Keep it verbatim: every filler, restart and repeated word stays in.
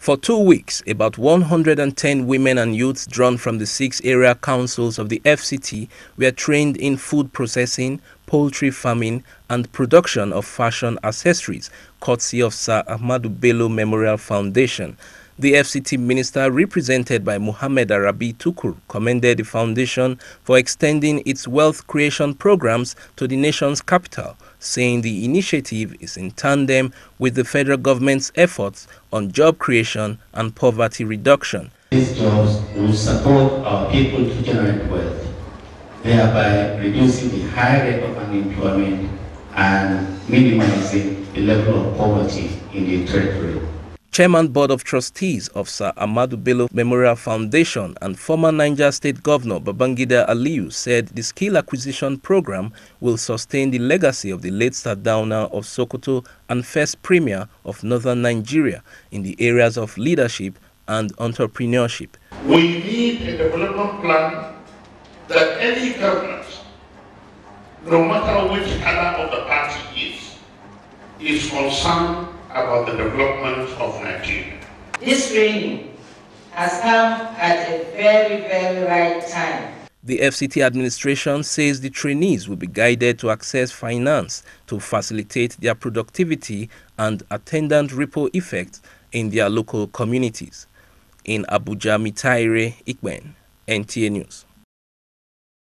For two weeks, about one hundred ten women and youths drawn from the six area councils of the F C T were trained in food processing, poultry farming, and production of fashion accessories, courtesy of Sir Ahmadu Bello Memorial Foundation. The F C T minister, represented by Mohammed Arabi Tukur, commended the foundation for extending its wealth creation programs to the nation's capital, saying the initiative is in tandem with the federal government's efforts on job creation and poverty reduction. These jobs will support our people to generate wealth, thereby reducing the high rate of unemployment and minimizing the level of poverty in the territory. Chairman Board of Trustees of Sir Ahmadu Bello Memorial Foundation and former Niger State Governor Babangida Aliyu said the skill acquisition program will sustain the legacy of the late Sadauna of Sokoto and first Premier of Northern Nigeria in the areas of leadership and entrepreneurship. We need a development plan that any government, no matter which color of the party is, is concerned about the development of Nigeria. This training has come at a very, very right time. The F C T administration says the trainees will be guided to access finance to facilitate their productivity and attendant ripple effects in their local communities. In Abuja, Mitaire Ikben, N T A News.